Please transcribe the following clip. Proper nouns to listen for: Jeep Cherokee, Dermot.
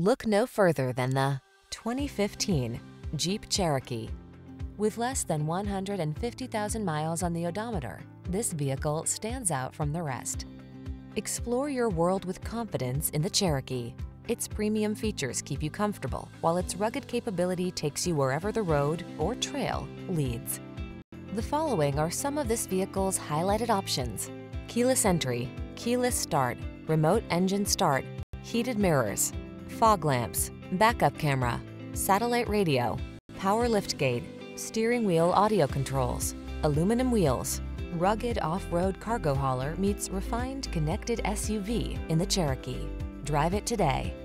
Look no further than the 2015 Jeep Cherokee. With less than 150,000 miles on the odometer, this vehicle stands out from the rest. Explore your world with confidence in the Cherokee. Its premium features keep you comfortable, while its rugged capability takes you wherever the road or trail leads. The following are some of this vehicle's highlighted options: keyless entry, keyless start, remote engine start, heated mirrors, fog lamps, backup camera, satellite radio, power liftgate, steering wheel audio controls, aluminum wheels. Rugged off-road cargo hauler meets refined connected SUV in the Cherokee. Drive it today.